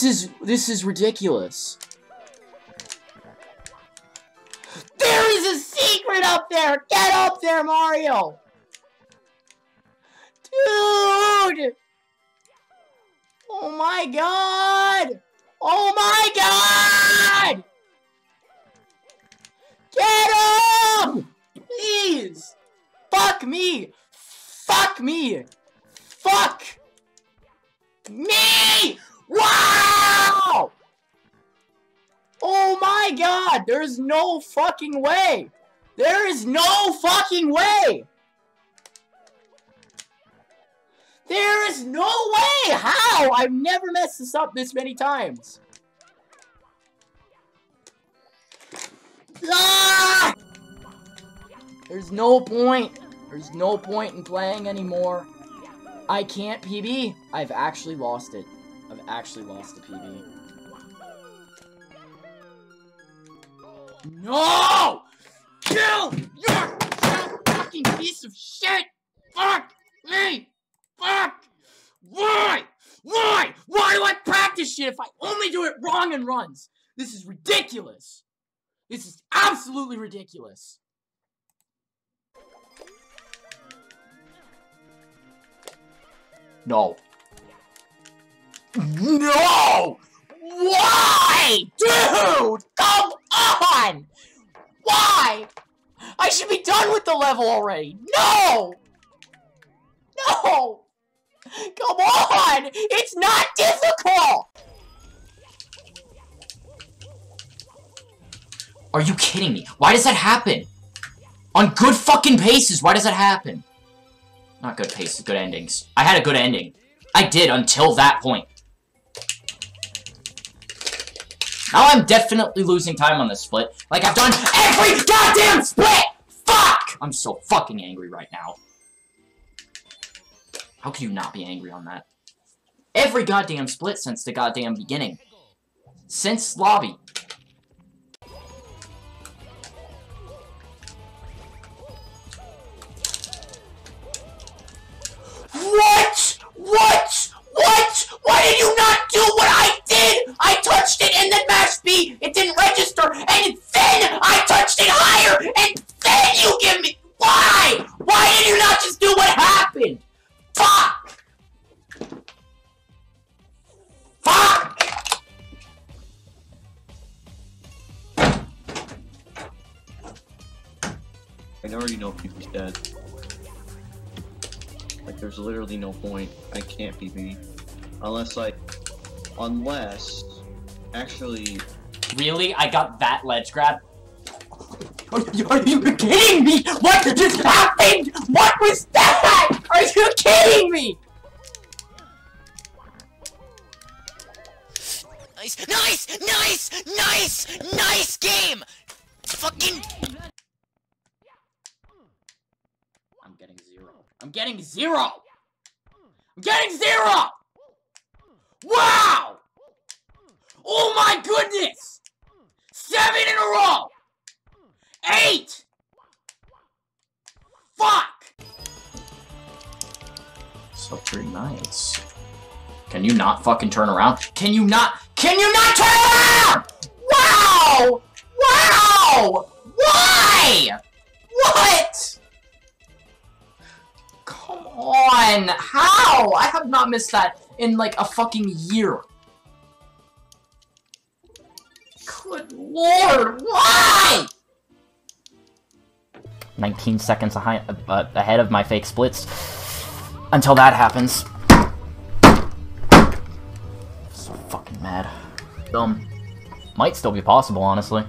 This is ridiculous. There is a secret up there! Get up there, Mario! Dude! Oh my god! Oh my god! Get up! Please! Fuck me! Fuck me! Fuck! Me! Wow! Oh my god! There's no fucking way! There is no fucking way! There is no way! How? I've never messed this up this many times. Ah! There's no point. There's no point in playing anymore. I can't PB. I've actually lost it. I've actually lost the PB. No! Dude! You're a fucking piece of shit! Fuck me! Fuck! Why? Why? Why do I practice shit if I only do it wrong and runs? This is ridiculous. This is absolutely ridiculous. No. No! Why? Dude! Come on! Why? I should be done with the level already. No! No! Come on! It's not difficult! Are you kidding me? Why does that happen? On good fucking paces, why does that happen? Not good paces, good endings. I had a good ending. I did, until that point. Now I'm definitely losing time on this split. Like I've done every goddamn split! Fuck! I'm so fucking angry right now. How could you not be angry on that? Every goddamn split since the goddamn beginning. Since lobby. What? What? What? Why did you not do what I did? I touched it and then mashed B. It didn't register. And then I touched it higher. And then you give me... Why? Why did you not just do what happened? Fuck! Fuck! I already know people's dead. Like, there's literally no point. I can't PB. Unless, like... Unless... Actually... Really? I got that ledge grab? Are you kidding me? What just happened? What was that? Are you kidding me? Nice, nice, nice, nice, nice game. Fucking. I'm getting zero. I'm getting zero. I'm getting zero. Wow. Oh my goodness. 7 in a row. 8! Fuck! So pretty nice. Can you not fucking turn around? Can you not turn around?! Wow! Wow! Why?! What?! Come on! How?! I have not missed that in like a fucking year. Good lord, why?! 19 seconds ahead of my fake splits. Until that happens. So fucking mad. Might still be possible, honestly.